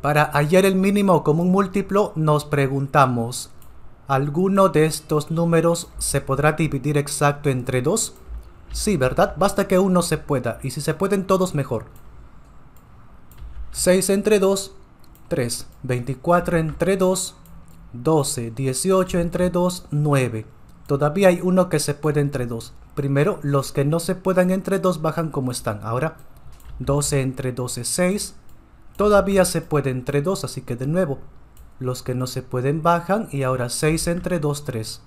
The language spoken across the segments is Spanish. Para hallar el mínimo común múltiplo nos preguntamos, ¿alguno de estos números se podrá dividir exacto entre 2? Sí, ¿verdad? Basta que uno se pueda, y si se pueden todos mejor. 6 entre 2, 3. 24 entre 2, 12. 18 entre 2, 9. Todavía hay uno que se puede entre 2. Primero, los que no se puedan entre 2 bajan como están. Ahora, 12 entre 2 es 6. Todavía se puede entre 2, así que de nuevo, los que no se pueden bajan. Y ahora 6 entre 2, 3.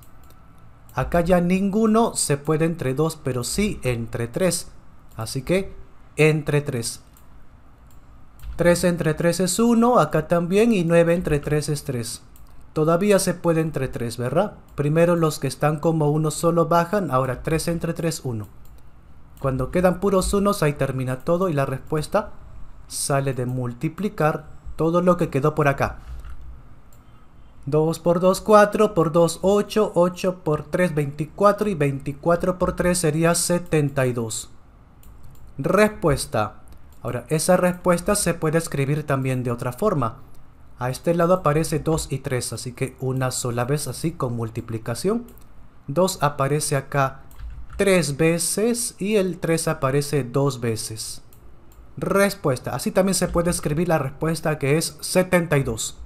Acá ya ninguno se puede entre 2, pero sí entre 3. Así que entre 3. 3 entre 3 es 1, acá también, y 9 entre 3 es 3. Todavía se puede entre 3, ¿verdad? Primero los que están como uno solo bajan, ahora 3 entre 3, 1. Cuando quedan puros unos, ahí termina todo y la respuesta sale de multiplicar todo lo que quedó por acá. 2 por 2, 4, por 2, 8, 8 por 3, 24, y 24 por 3 sería 72. Respuesta. Ahora, esa respuesta se puede escribir también de otra forma. A este lado aparece 2 y 3, así que una sola vez, así con multiplicación. 2 aparece acá 3 veces y el 3 aparece 2 veces. Respuesta. Así también se puede escribir la respuesta, que es 72.